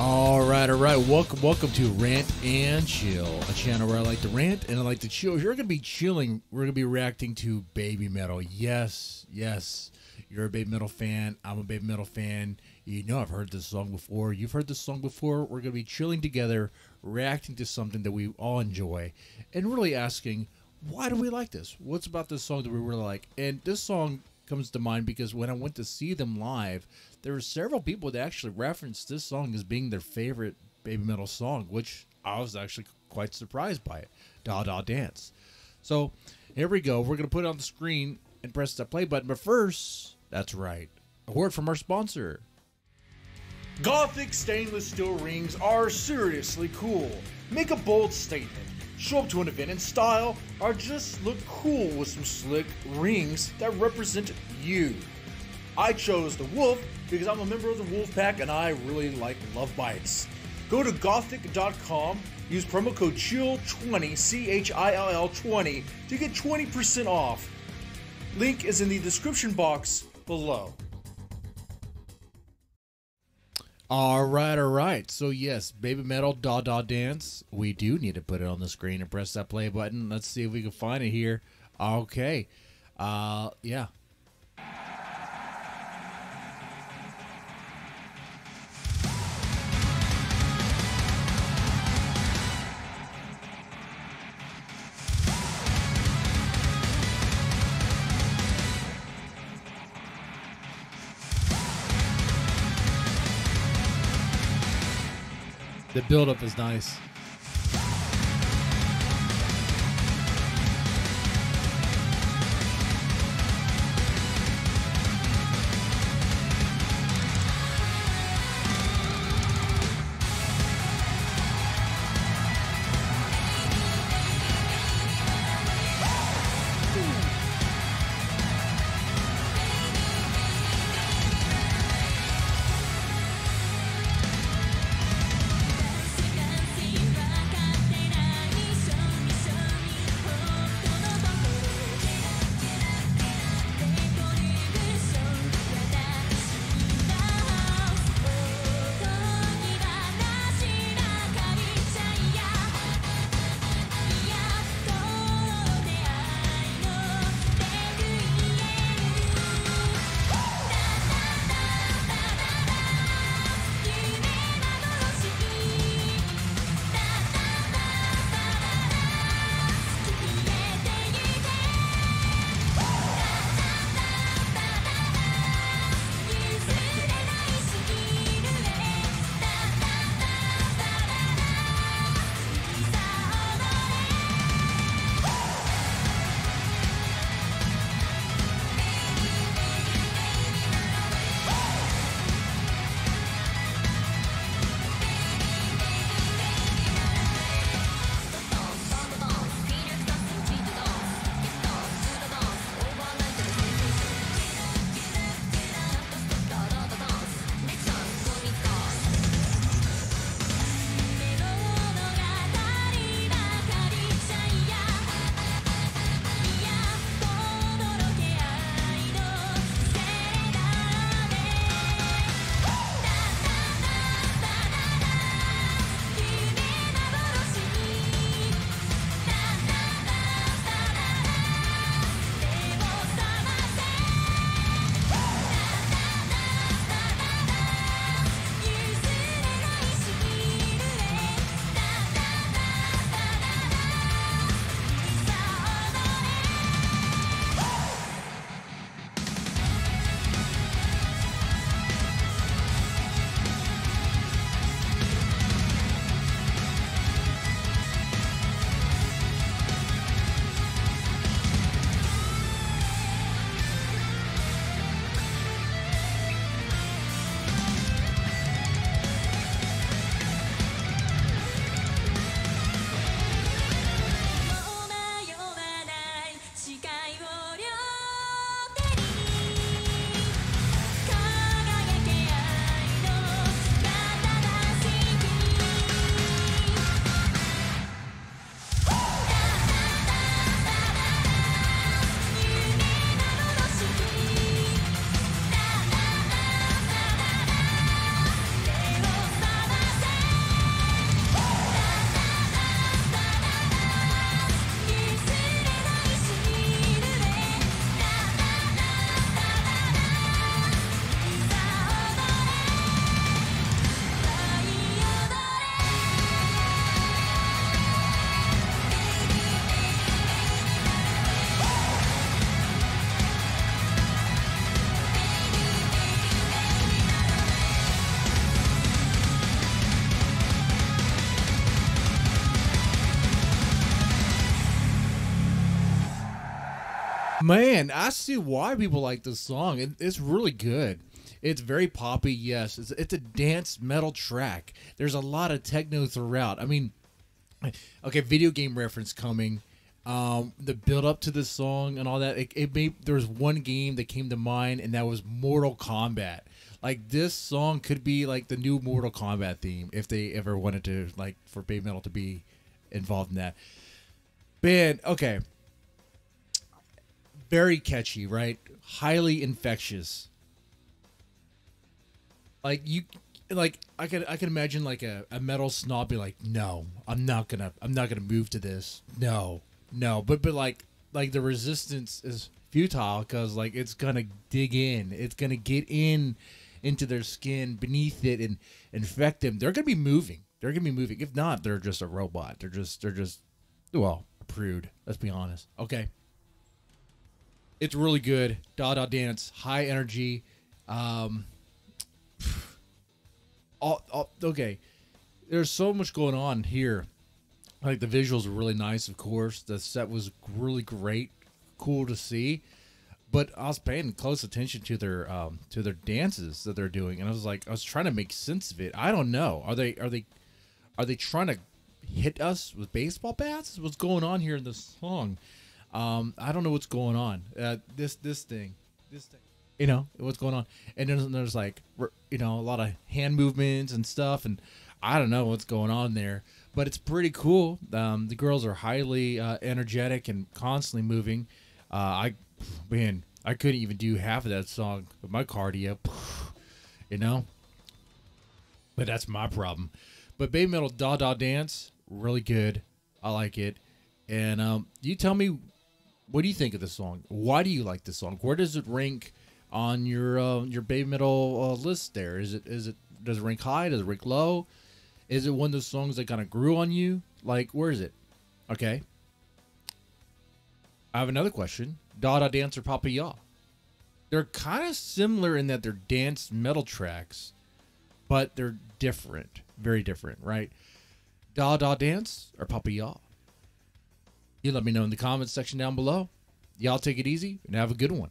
All right. Welcome to Rant and Chill, a channel where I like to rant and I like to chill. If you're going to be chilling, we're going to be reacting to Babymetal. Yes, you're a Babymetal fan. I'm a Babymetal fan. You know I've heard this song before. You've heard this song before. We're going to be chilling together, reacting to something that we all enjoy, and really asking, why do we like this? What's about this song that we really like? And this song comes to mind because when I went to see them live, there were several people that actually referenced this song as being their favorite Babymetal song, which I was actually quite surprised by it. Da Da Dance. So here we go. We're going to put it on the screen and press the play button. But first, that's right, a word from our sponsor. Gothic stainless steel rings are seriously cool. Make a bold statement. Show up to an event in style, or just look cool with some slick rings that represent you. I chose the wolf because I'm a member of the wolf pack and I really like love bites. Go to gothic.com, use promo code CHILL20, C-H-I-L-L-20, to get 20% off. Link is in the description box below. All right. So yes, Babymetal, Da Da Dance. We do need to put it on the screen and press that play button. Let's see if we can find it here. Okay. Yeah. The build-up is nice. Man, I see why people like this song. It's really good. It's very poppy, yes. It's a dance metal track. There's a lot of techno throughout. I mean, okay, video game reference coming. The build up to this song and all that. There was one game that came to mind, and that was Mortal Kombat. Like, this song could be like the new Mortal Kombat theme if they ever wanted to, like, for Babymetal to be involved in that. Man, okay. Very catchy, right? Highly infectious. Like, you, like, I can imagine like a metal snob be like, no, I'm not gonna move to this. No. But like the resistance is futile, because like it's gonna dig in. It's gonna get into their skin, beneath it, and infect them. They're gonna be moving. If not, they're just a robot. They're just well, a prude. Let's be honest. Okay. It's really good. Da Da Dance, high energy. Okay, there's so much going on here. Like, the visuals are really nice, of course. The set was really great, cool to see. But I was paying close attention to their dances that they're doing, and I was trying to make sense of it. I don't know. Are they trying to hit us with baseball bats? What's going on here in this song? I don't know what's going on. This thing. You know what's going on, and there's like, you know, a lot of hand movements and stuff, and I don't know what's going on there, but it's pretty cool. The girls are highly energetic and constantly moving. I couldn't even do half of that song with my cardio, you know. But that's my problem. But Babymetal, Da Da Dance, really good. I like it, and you tell me, what do you think of this song? Why do you like this song? Where does it rank on your Babymetal list there? Does it rank high? Does it rank low? Is it one of those songs that kind of grew on you? Like, where is it? Okay. I have another question. Da Da Dance or Papa Ya? They're kind of similar in that they're dance metal tracks, but they're different. Very different, right? Da Da Dance or Papa Ya? You let me know in the comments section down below. Y'all take it easy and have a good one.